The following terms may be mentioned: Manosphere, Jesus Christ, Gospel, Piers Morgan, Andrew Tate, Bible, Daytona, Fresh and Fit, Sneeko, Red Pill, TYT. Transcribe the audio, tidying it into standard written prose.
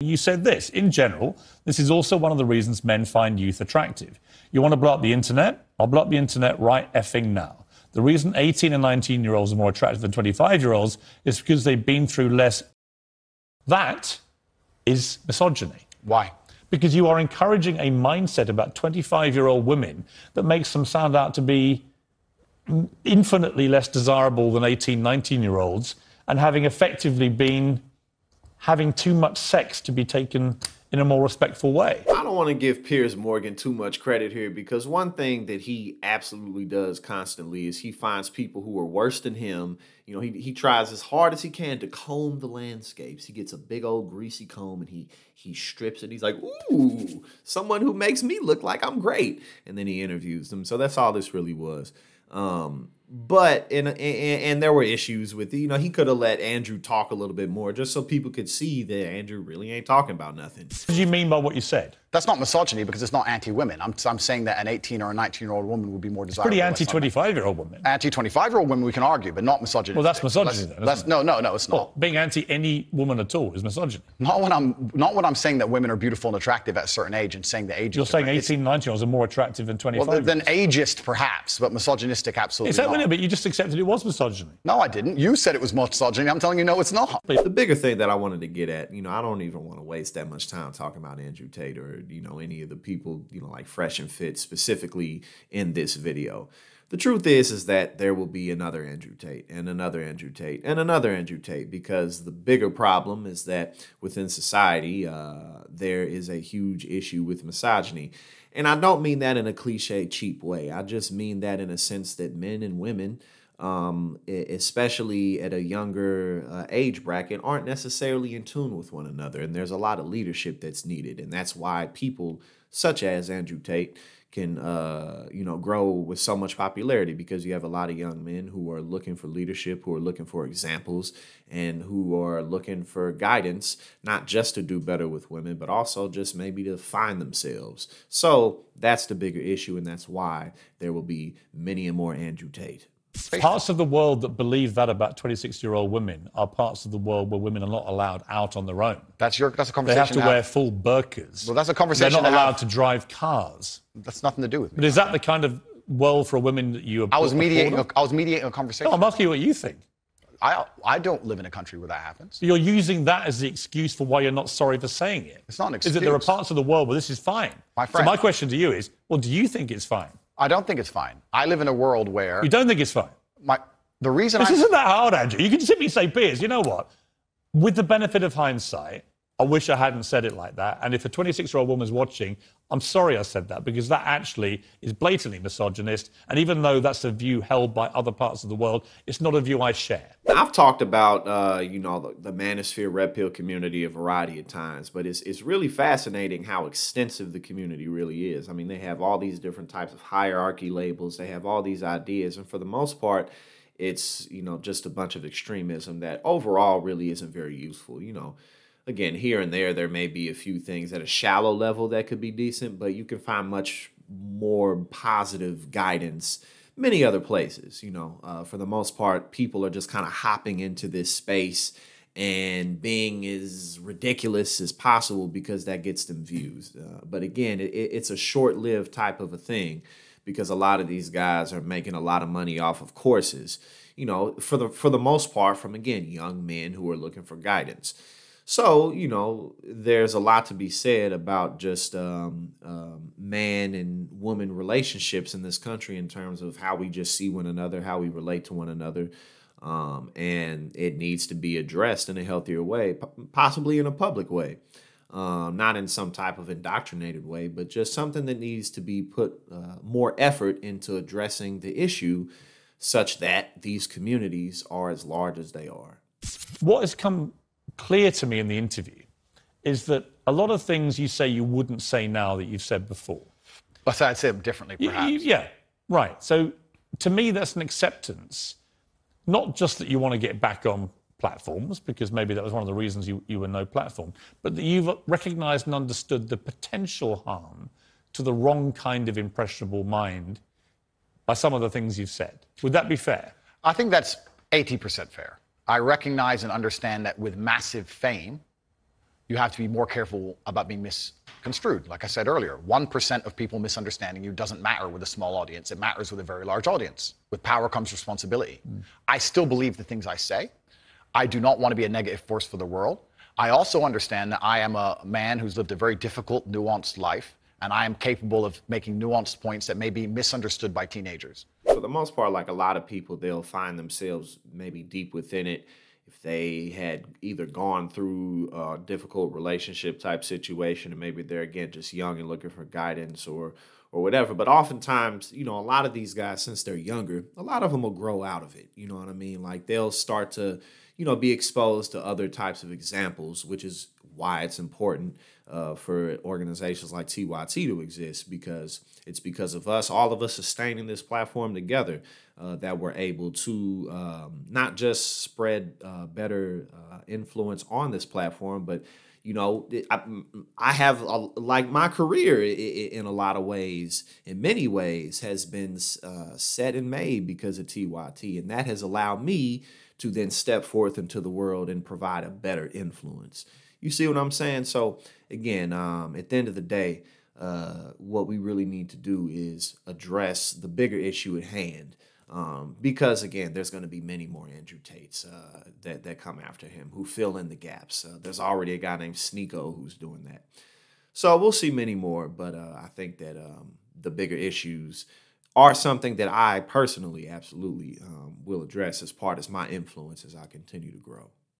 You said this, in general, this is also one of the reasons men find youth attractive. You want to blow up the internet? I'll blow up the internet right effing now. The reason 18 and 19-year-olds are more attractive than 25-year-olds is because they've been through less. That is misogyny. Why? Because you are encouraging a mindset about 25-year-old women that makes them sound out to be infinitely less desirable than 18, 19-year-olds and having effectively been having too much sex to be taken in a more respectful way. I don't want to give Piers Morgan too much credit here, because one thing that he absolutely does constantly is he finds people who are worse than him. You know, he tries as hard as he can to comb the landscapes. He gets a big old greasy comb and he strips it. He's like, ooh, someone who makes me look like I'm great. And then he interviews them. So that's all this really was. But and there were issues with, you know, he could have let Andrew talk a little bit more just so people could see that Andrew really ain't talking about nothing. What do you mean by what you said? That's not misogyny because it's not anti-women. I'm saying that an 18 or a 19-year-old woman would be more desirable. It's pretty anti-25-year-old women. Anti-25-year-old women we can argue, but not misogyny. Well, that's misogyny. No, it's not. Well, being anti any woman at all is misogyny. Not when I'm saying that women are beautiful and attractive at a certain age and saying the age. You're saying 18, 19-year-olds are more attractive than 25. Well, then ageist perhaps, but misogynistic absolutely. Is that not. But you just accepted it was misogyny. No, I didn't. You said it was misogyny. I'm telling you, no, it's not. The bigger thing that I wanted to get at, you know, I don't even want to waste that much time talking about Andrew Tate or, you know, any of the people, you know, like Fresh and Fit specifically in this video. The truth is that there will be another Andrew Tate and another Andrew Tate and another Andrew Tate, because the bigger problem is that within society, there is a huge issue with misogyny. And I don't mean that in a cliche, cheap way. I just mean that in a sense that men and women, especially at a younger age bracket, aren't necessarily in tune with one another. And there's a lot of leadership that's needed. And that's why people such as Andrew Tate can, you know, grow with so much popularity, because you have a lot of young men who are looking for leadership, who are looking for examples, and who are looking for guidance, not just to do better with women, but also just maybe to find themselves. So that's the bigger issue, and that's why there will be many and more Andrew Tate. Parts of the world that believe that about 26-year-old women are parts of the world where women are not allowed out on their own. That's a conversation. They have to wear full burqas. Well, that's a conversation. They're not allowed to drive cars. That's nothing to do with me. But is that the kind of world for women that you? I was mediating a conversation. No, I'm asking you what you think. I don't live in a country where that happens. You're using that as the excuse for why you're not sorry for saying it. It's not an excuse. Is that there are parts of the world where this is fine? My friend. So my question to you is, well, do you think it's fine? I don't think it's fine. I live in a world where... You don't think it's fine? This isn't that hard, Andrew. You can simply say, Piers, you know what? With the benefit of hindsight, I wish I hadn't said it like that. And if a 26-year-old woman's watching, I'm sorry I said that, because that actually is blatantly misogynist. And even though that's a view held by other parts of the world, it's not a view I share. I've talked about, you know, the Manosphere, Red Pill community a variety of times, but it's really fascinating how extensive the community really is. I mean, they have all these different types of hierarchy labels. They have all these ideas. And for the most part, it's, you know, just a bunch of extremism that overall really isn't very useful, you know. Again, here and there may be a few things at a shallow level that could be decent, but you can find much more positive guidance many other places. You know, for the most part, people are just kind of hopping into this space and being as ridiculous as possible because that gets them views. But again, it's a short-lived type of a thing, because a lot of these guys are making a lot of money off of courses, you know, for the most part from, again, young men who are looking for guidance. So, you know, there's a lot to be said about just man and woman relationships in this country in terms of how we just see one another, how we relate to one another. And it needs to be addressed in a healthier way, possibly in a public way, not in some type of indoctrinated way, but just something that needs to be put more effort into addressing the issue such that these communities are as large as they are. What has come clear to me in the interview is that a lot of things you say you wouldn't say now that you've said before. But I'd say them differently, perhaps. Yeah, right. So to me, that's an acceptance, not just that you want to get back on platforms, because maybe that was one of the reasons you were no platform, but that you've recognised and understood the potential harm to the wrong kind of impressionable mind by some of the things you've said. Would that be fair? I think that's 80% fair. I recognize and understand that with massive fame you have to be more careful about being misconstrued. Like I said earlier, 1% of people misunderstanding you doesn't matter with a small audience. It matters with a very large audience. With power comes responsibility. I still believe the things I say. I do not want to be a negative force for the world. I also understand that I am a man who's lived a very difficult, nuanced life, and I am capable of making nuanced points that may be misunderstood by teenagers. For the most part, like a lot of people, they'll find themselves maybe deep within it. If they had either gone through a difficult relationship type situation, and maybe they're, again, just young and looking for guidance or whatever. But oftentimes, you know, a lot of these guys, since they're younger, a lot of them will grow out of it. You know what I mean? Like, they'll start to, you know, be exposed to other types of examples, which is why it's important for organizations like TYT to exist, because it's because of us, all of us sustaining this platform together, that we're able to not just spread better influence on this platform, but, you know, I have, like, my career in a lot of ways, in many ways, has been set and made because of TYT, and that has allowed me to then step forth into the world and provide a better influence. You see what I'm saying? So again, at the end of the day, what we really need to do is address the bigger issue at hand. Because again, there's going to be many more Andrew Tates that come after him, who fill in the gaps. There's already a guy named Sneeko who's doing that. So we'll see many more, but I think that the bigger issues are something that I personally absolutely will address as part of my influence as I continue to grow.